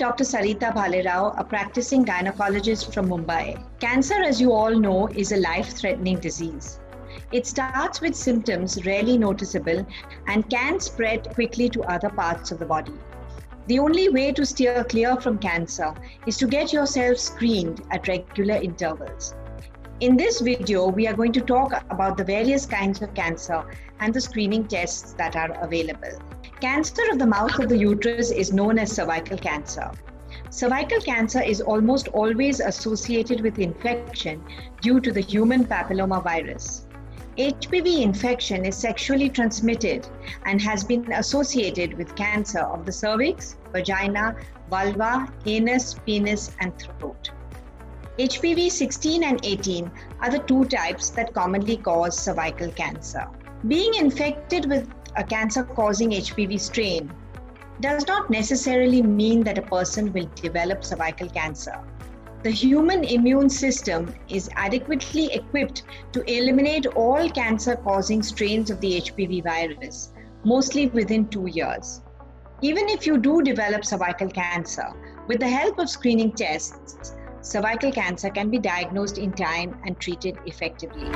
Dr. Sarita Bhalerao, a practicing gynecologist from Mumbai. Cancer, as you all know, is a life-threatening disease. It starts with symptoms rarely noticeable and can spread quickly to other parts of the body. The only way to steer clear from cancer is to get yourself screened at regular intervals. In this video, we are going to talk about the various kinds of cancer and the screening tests that are available. Cancer of the mouth of the uterus is known as cervical cancer. Cervical cancer is almost always associated with infection due to the human papillomavirus. HPV infection is sexually transmitted and has been associated with cancer of the cervix, vagina, vulva, anus, penis, and throat. HPV-16 and 18 are the two types that commonly cause cervical cancer. Being infected with a cancer-causing HPV strain does not necessarily mean that a person will develop cervical cancer. The human immune system is adequately equipped to eliminate all cancer-causing strains of the HPV virus, mostly within 2 years. Even if you do develop cervical cancer, with the help of screening tests, cervical cancer can be diagnosed in time and treated effectively.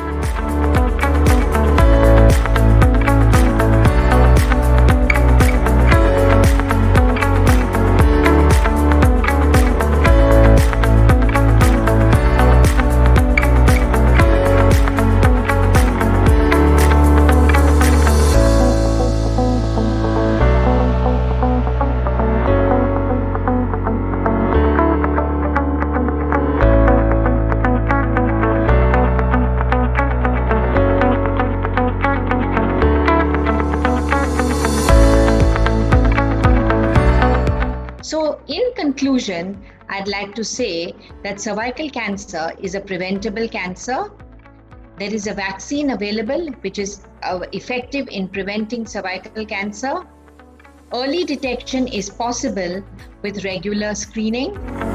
So, in conclusion, I'd like to say that cervical cancer is a preventable cancer. There is a vaccine available which is effective in preventing cervical cancer. Early detection is possible with regular screening.